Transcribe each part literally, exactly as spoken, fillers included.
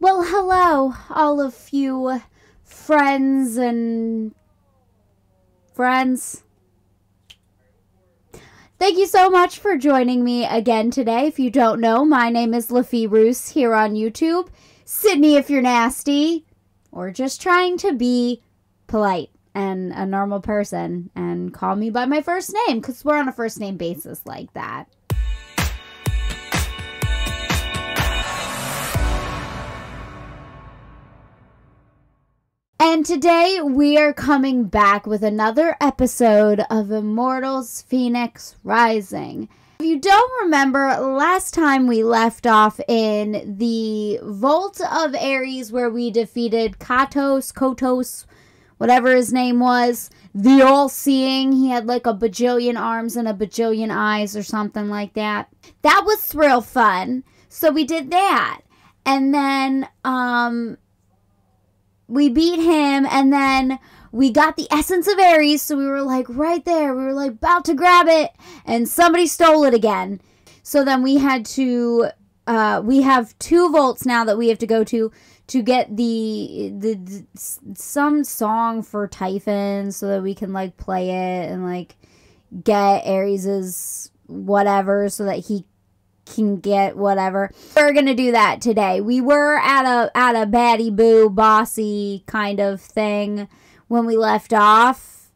Well, hello, all of you friends and friends. Thank you so much for joining me again today. If you don't know, my name is LaFille Roos here on YouTube. Sydney, if you're nasty, or just trying to be polite and a normal person and call me by my first name, because we're on a first name basis like that. And today we are coming back with another episode of Immortals Fenyx Rising. If you don't remember, last time we left off in the Vault of Ares where we defeated Katos, Kotos, whatever his name was, the all-seeing. He had like a bajillion arms and a bajillion eyes or something like that. That was real fun. So we did that. And then, um... we beat him, and then we got the essence of Ares, so we were, like, right there. We were, like, about to grab it, and somebody stole it again. So then we had to, uh, we have two vaults now that we have to go to to get the, the, the some song for Typhon so that we can, like, play it and, like, get Ares's whatever so that he can get whatever. We're gonna do that today. We were at a at a baddie boo bossy kind of thing when we left off.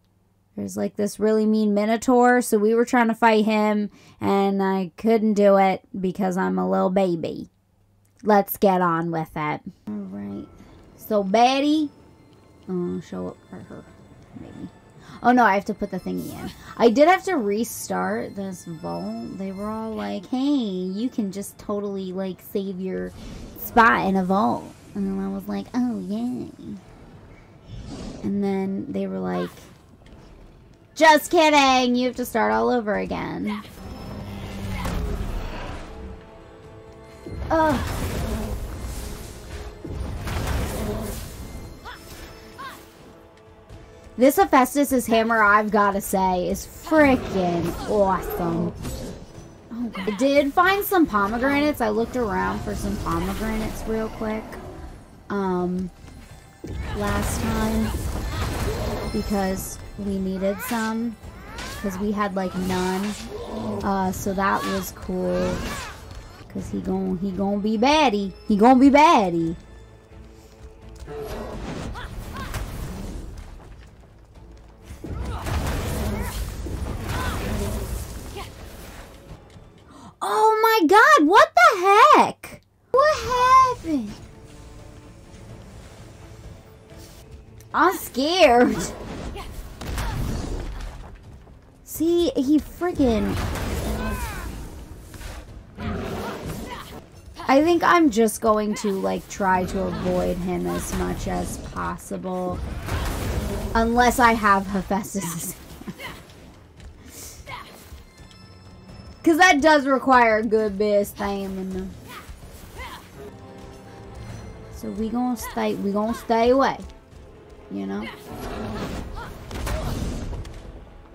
There's like this really mean minotaur, so we were trying to fight him and I couldn't do it because I'm a little baby. Let's get on with it. Alright. So baddie. Oh, show up for her. Maybe. Oh no, I have to put the thingy in. I did have to restart this vault. They were all like, hey, you can just totally, like, save your spot in a vault. And then I was like, oh, yay. And then they were like, just kidding, you have to start all over again. Ugh. This Hephaestus' hammer, I've got to say, is freaking awesome. Oh, I did find some pomegranates. I looked around for some pomegranates real quick um, last time because we needed some because we had, like, none. Uh, so that was cool because he gon' he gon' be baddie. He gon' be baddie. God, what the heck? What happened? I'm scared. See, he freaking... I think I'm just going to, like, try to avoid him as much as possible. Unless I have Hephaestus. Because that does require a good bit of stamina. So we gonna stay, we gonna stay away. You know?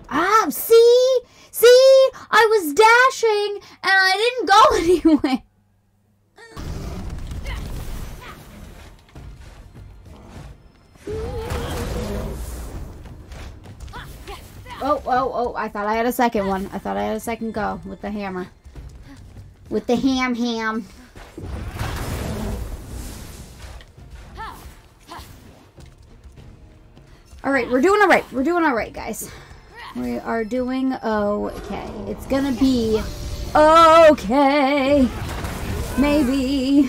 Ah, see? See? I was dashing and I didn't go anywhere. Oh, oh, oh, I thought I had a second one. I thought I had a second go with the hammer. With the ham ham. Alright, we're doing alright. We're doing alright, guys. We are doing okay. It's gonna be okay. Maybe.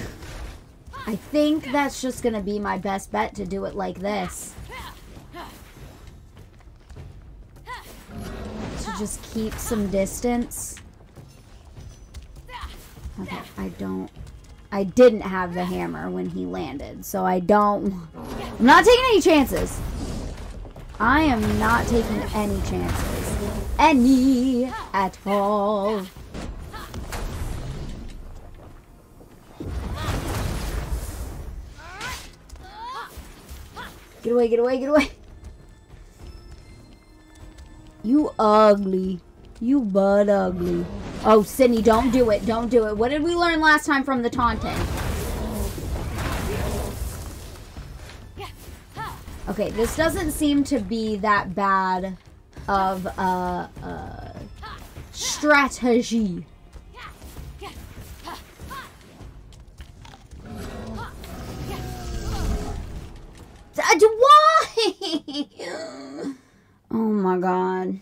I think that's just gonna be my best bet to do it like this. Just keep some distance. Okay, I don't... I didn't have the hammer when he landed, so I don't... I'm not taking any chances. I am not taking any chances. Any at all. Get away, get away, get away. You ugly. You butt ugly. Oh, Sydney, don't do it. Don't do it. What did we learn last time from the taunting? Okay, this doesn't seem to be that bad of a, a strategy. Why? Oh my god.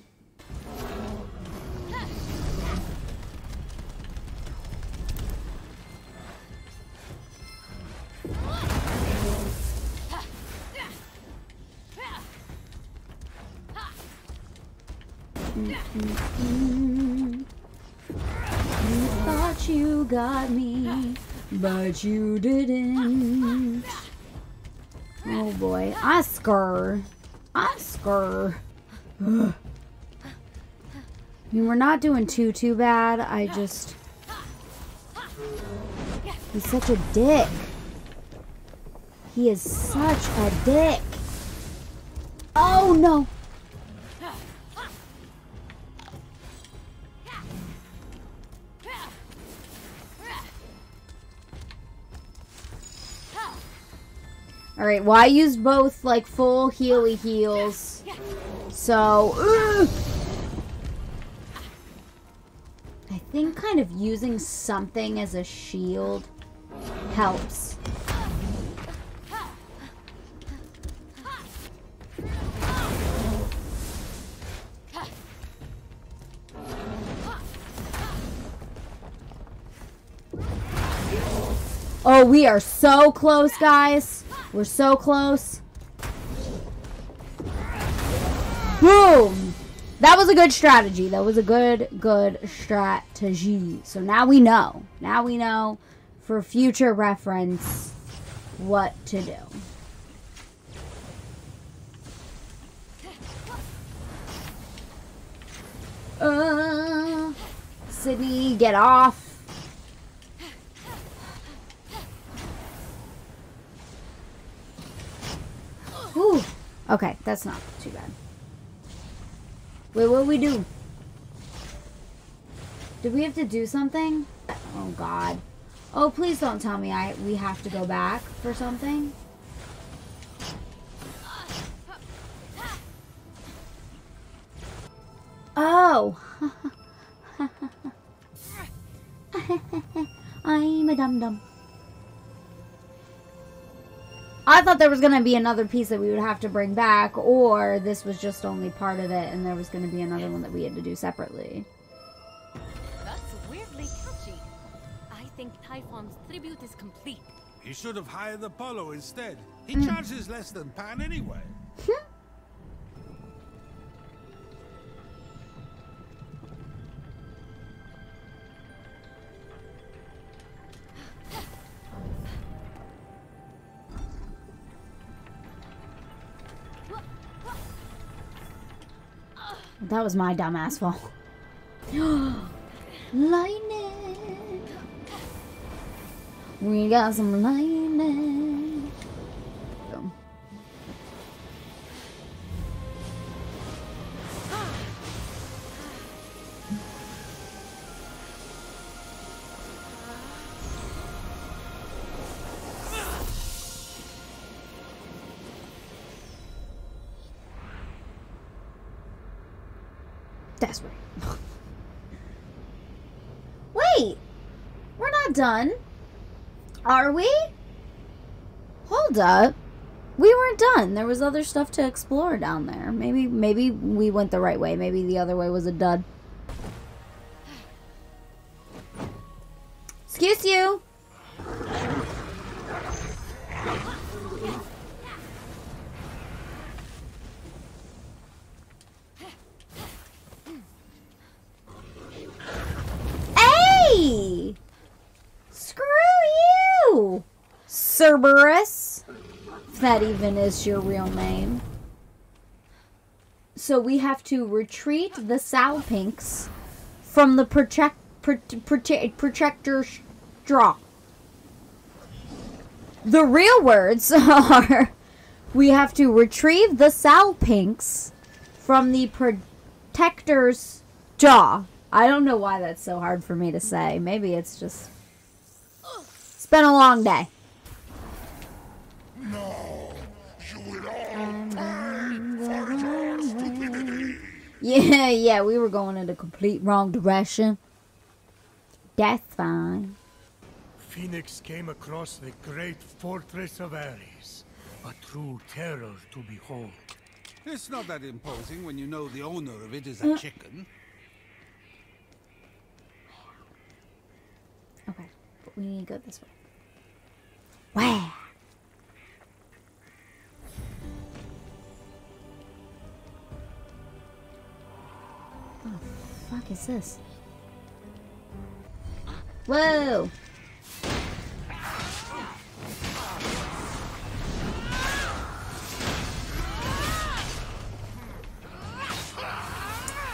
Mm-mm-mm. You thought you got me, but you didn't. Oh boy, Oscar, Oscar. Ugh. I mean, we're not doing too too bad. I just, he's such a dick. He is such a dick. Oh no. Alright, well I used both, like, full healy heals. So, ugh. I think kind of using something as a shield helps. Oh, we are so close, guys. We're so close. Boom! That was a good strategy. That was a good, good strategy. So now we know. Now we know for future reference what to do. Uh, Sydney, get off. Ooh. Okay, that's not too bad. Wait, what did we do? Did we have to do something? Oh, God. Oh, please don't tell me I we have to go back for something. Oh. I'm a dum-dum. I thought there was going to be another piece that we would have to bring back, or this was just only part of it, and there was going to be another one that we had to do separately. That's weirdly catchy. I think Typhon's tribute is complete. He should have hired Apollo instead. He mm. charges less than Pan anyway. That was my dumbass fault. Lightning. We got some lightning. Boom. That's right. Wait! We're not done. Are we? Hold up. We weren't done. There was other stuff to explore down there. Maybe maybe we went the right way. Maybe the other way was a dud. Excuse you! Cerberus, if that even is your real name. So we have to retreat the Salpinx from the protect, protect, protect, protector straw. The real words are, we have to retrieve the Salpinx from the protector's jaw. I don't know why that's so hard for me to say. Maybe it's just, it's been a long day. No, you will all Yeah, yeah, we were going in the complete wrong direction. That's fine. Phoenix came across the great fortress of Ares, a true terror to behold. It's not that imposing when you know the owner of it is a mm. chicken. Okay, but we need to go this way. Wow. What the fuck is this? Whoa!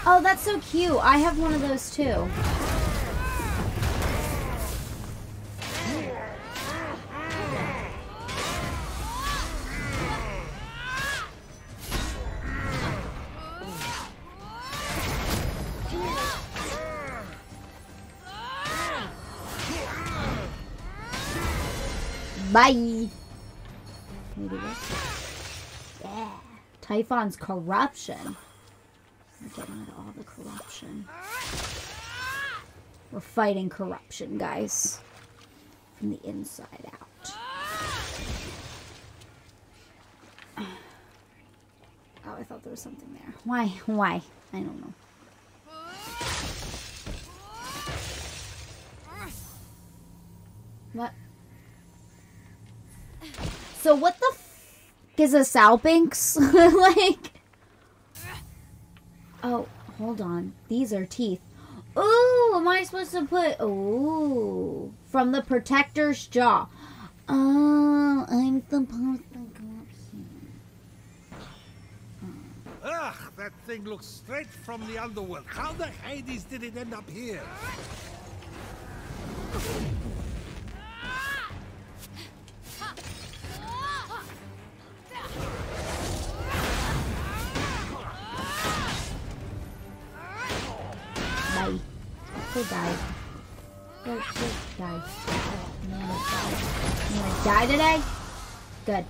Oh, that's so cute. I have one of those too. Bye. Yeah. Typhon's corruption. I'm getting rid of all the corruption. We're fighting corruption, guys. From the inside out. Oh, I thought there was something there. Why? Why? I don't know. What? So what the f is a Salpinx? Like, oh, hold on. These are teeth. Ooh, am I supposed to put, ooh, from the protector's jaw. Oh, I'm supposed to go up here. Oh. Ugh, that thing looks straight from the underworld. How the Hades did it end up here? Go die. Go, go, die. I'm gonna die. I'm gonna die today? Good.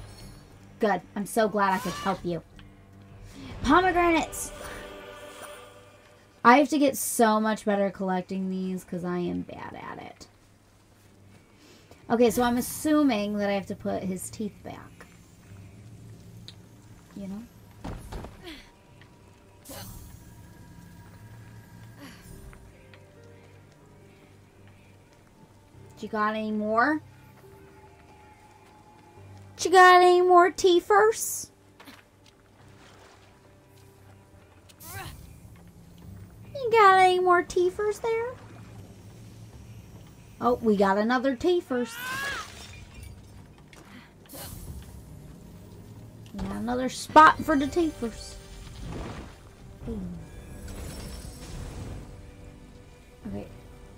Good. I'm so glad I could help you. Pomegranates! I have to get so much better collecting these because I am bad at it. Okay, so I'm assuming that I have to put his teeth back. You know? You got any more? You got any more teethers? You got any more teethers there? Oh, we got another teethers. We got another spot for the teethers. Okay,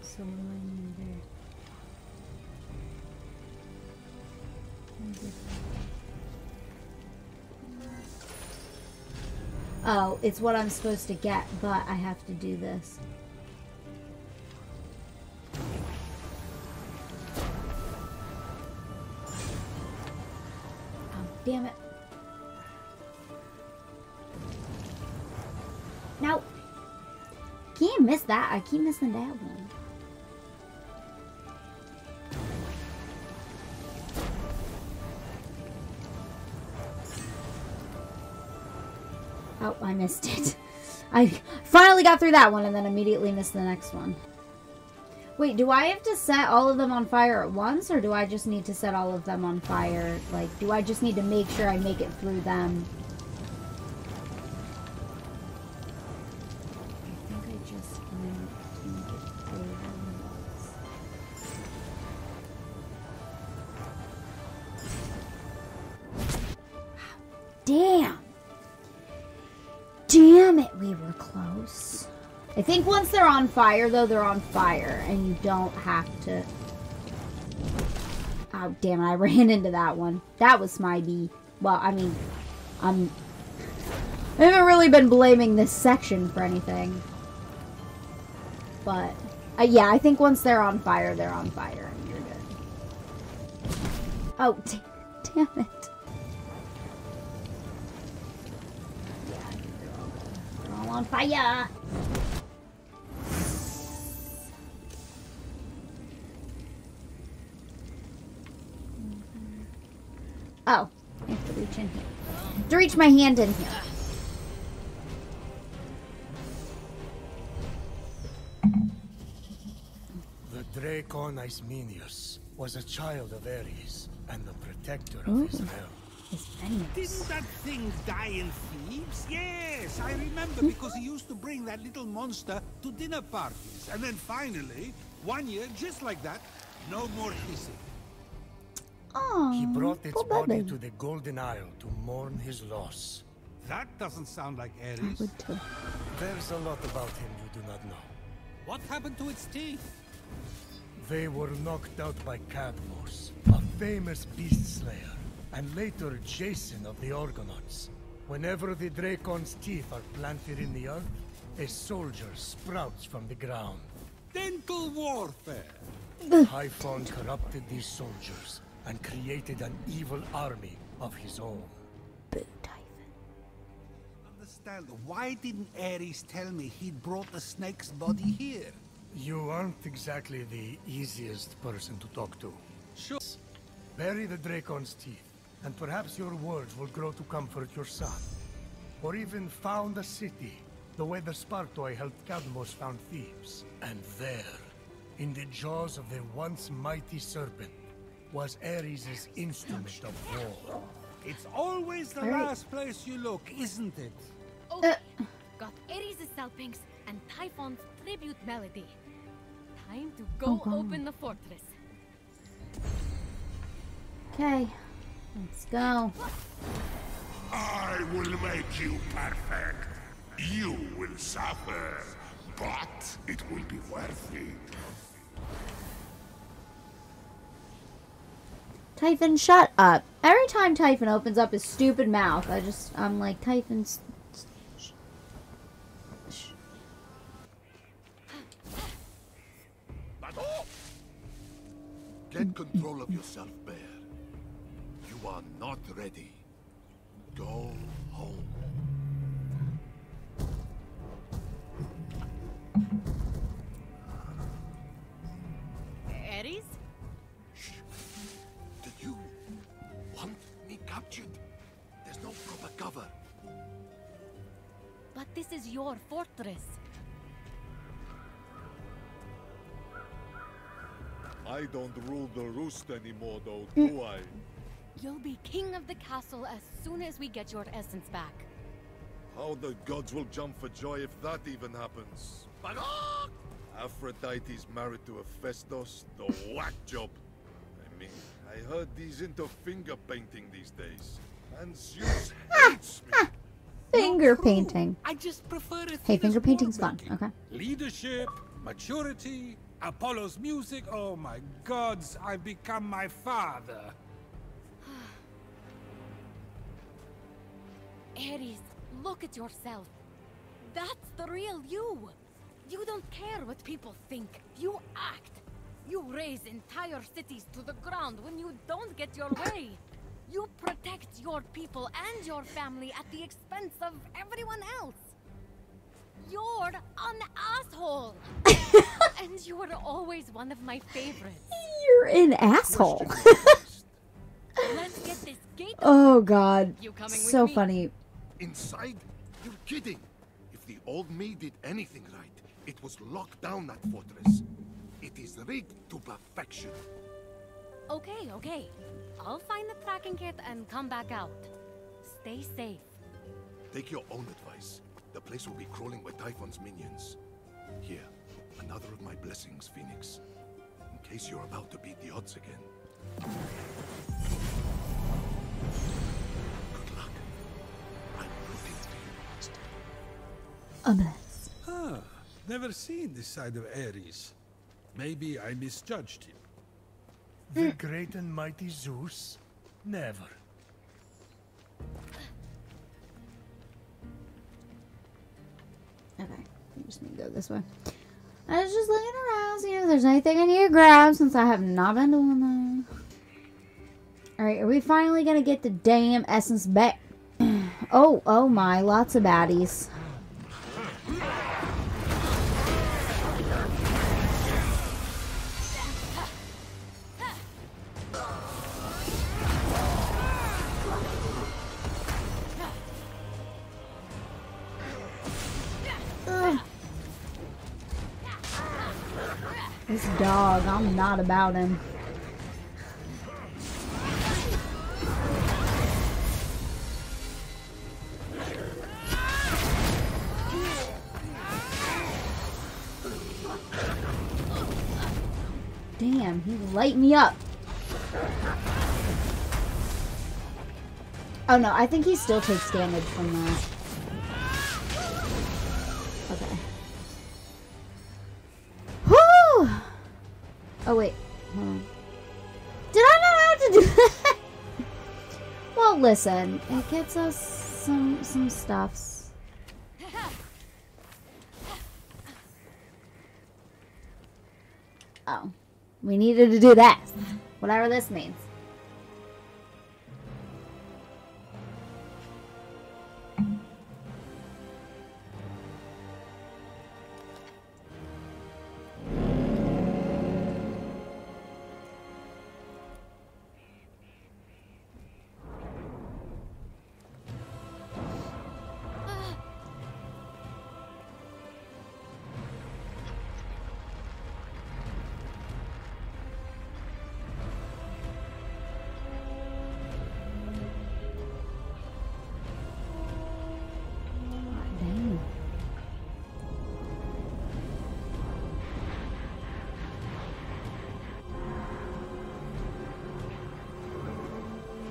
so what do I need there? Oh, it's what I'm supposed to get, but I have to do this. Oh, damn it. No. Can't miss that. I keep missing that one. Oh, I missed it. I finally got through that one and then immediately missed the next one. Wait, do I have to set all of them on fire at once, or do I just need to set all of them on fire? Like, do I just need to make sure I make it through them? I think I just need to make it through them once. Damn! Damn it, we were close. I think once they're on fire, though, they're on fire, and you don't have to... Oh, damn it, I ran into that one. That was my bee. Well, I mean, I'm... I haven't really been blaming this section for anything. But, uh, yeah, I think once they're on fire, they're on fire, and you're good. Oh, damn it. on fire! Oh, I have to reach in here. I have to reach my hand in here. The Dracon Ismenius was a child of Ares and the protector of Ooh. his realm. Didn't that thing die in Thebes? Yes, I remember, because he used to bring that little monster to dinner parties. And then finally, one year, just like that, no more hissing. Oh, he brought its body to the Golden Isle to mourn his loss. That doesn't sound like Ares. There's a lot about him you do not know. What happened to its teeth? They were knocked out by Cadmus, a famous beast slayer, and later Jason of the Argonauts. Whenever the Dracon's teeth are planted in the earth, a soldier sprouts from the ground. Dental warfare! Typhon corrupted these soldiers and created an evil army of his own. Boo, Typhon. Understand, why didn't Ares tell me he'd brought the snake's body here? You aren't exactly the easiest person to talk to. Sure. Bury the Dracon's teeth, and perhaps your words will grow to comfort your son. Or even found a city, the way the Spartoi helped Cadmus found Thebes. And there, in the jaws of the once mighty serpent, was Ares' instrument of war. It's always the last place you look, isn't it? Okay, got Ares' Salpinx and Typhon's tribute melody. Time to go oh, open the fortress. Okay, let's go. I will make you perfect. You will suffer, but it will be worth it. Typhon, shut up. Every time Typhon opens up his stupid mouth, I just, I'm like, Typhon's... Sh sh Get control of yourself, Bear. You are not ready. Go home. Ares? Shh. Did you want me captured? There's no proper cover. But this is your fortress. I don't rule the roost anymore, though, do I? You'll be king of the castle as soon as we get your essence back. How the gods will jump for joy if that even happens. But oh! Aphrodite's married to Hephaestus, the whack job. I mean, I heard he's into finger painting these days. And Zeus hates me. Finger painting. I just prefer it. Hey, finger painting's fun, okay? Leadership, maturity, Apollo's music. Oh my gods, I've become my father. Ares, look at yourself. That's the real you. You don't care what people think. You act. You raise entire cities to the ground when you don't get your way. You protect your people and your family at the expense of everyone else. You're an asshole. And you were always one of my favorites. You're an asshole. Let's get this gate. Oh god. You coming so with me? Funny. Inside? You're kidding. If the old me did anything right, it was locked down, that fortress. It is rigged to perfection. Okay, okay. I'll find the tracking kit and come back out. Stay safe. Take your own advice. The place will be crawling with Typhon's minions. Here, another of my blessings, Phoenix. In case you're about to beat the odds again. Ah, never seen this side of Ares. Maybe I misjudged him. The great and mighty Zeus? Never. Okay, I'm just gonna go this way. I was just looking around, see if there's anything I need to grab since I have not been doing that. Alright, are we finally gonna get the damn essence back? Oh, oh my, lots of baddies. This dog, I'm not about him. Damn, he light me up. Oh no, I think he still takes damage from that. Okay. Whoo! Oh wait, hold on. Did I not have to do that? Well, listen, it gets us some some stuffs. Oh. We needed to do that. Whatever this means.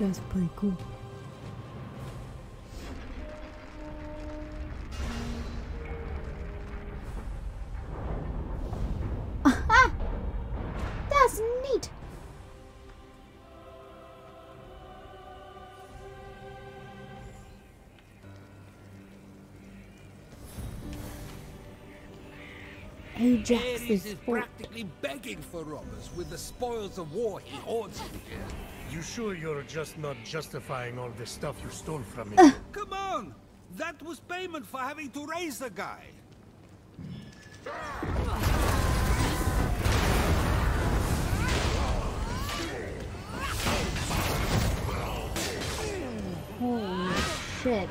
That's pretty cool. That's neat. Ajax is practically begging for robbers with the spoils of war he hoards in here. You sure you're just not justifying all the stuff you stole from me? Come on! That was payment for having to raise the guy! Holy shit.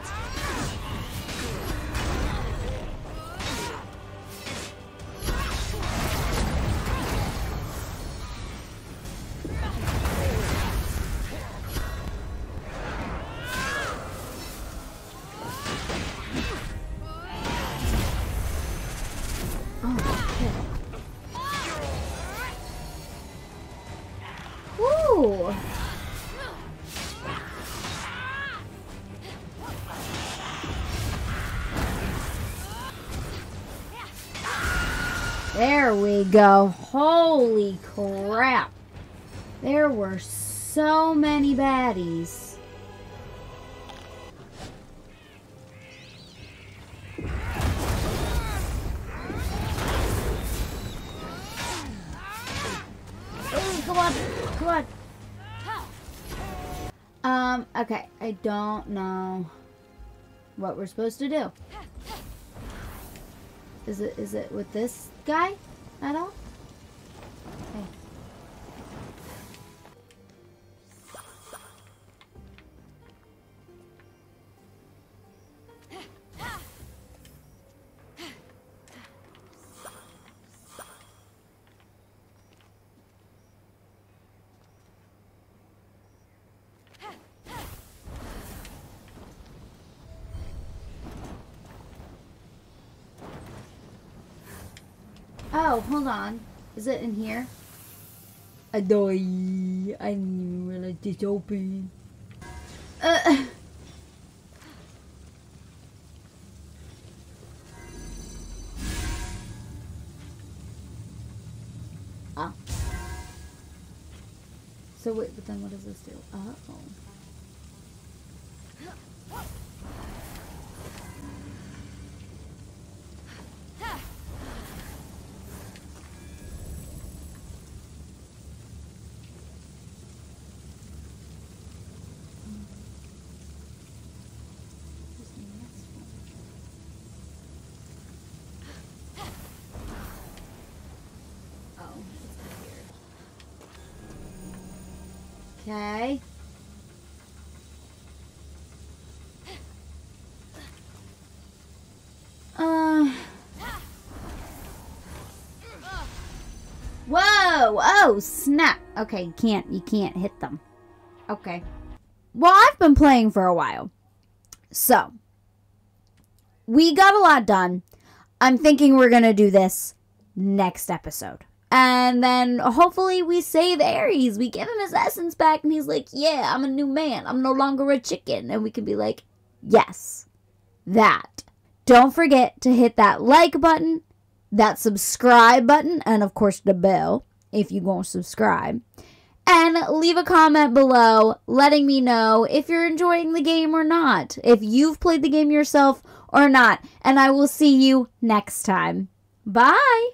There we go. Holy crap. There were so many baddies. Oh, come on. Come on. Um, okay. I don't know what we're supposed to do. Is it, is it with this guy at all? Okay. Oh, hold on. Is it in here? I die. I didn't even realize this open. Uh. Oh. So wait, but then what does this do? Uh oh. Okay. Uh. Oh, snap. Okay, you can't, you can't hit them. Okay. Well, I've been playing for a while. So, we got a lot done. I'm thinking we're going to do this next episode. And then hopefully we save Ares. We give him his essence back and he's like, yeah, I'm a new man. I'm no longer a chicken. And we can be like, yes, that. Don't forget to hit that like button, that subscribe button, and of course the bell if you gonna subscribe. And leave a comment below letting me know if you're enjoying the game or not. If you've played the game yourself or not. And I will see you next time. Bye!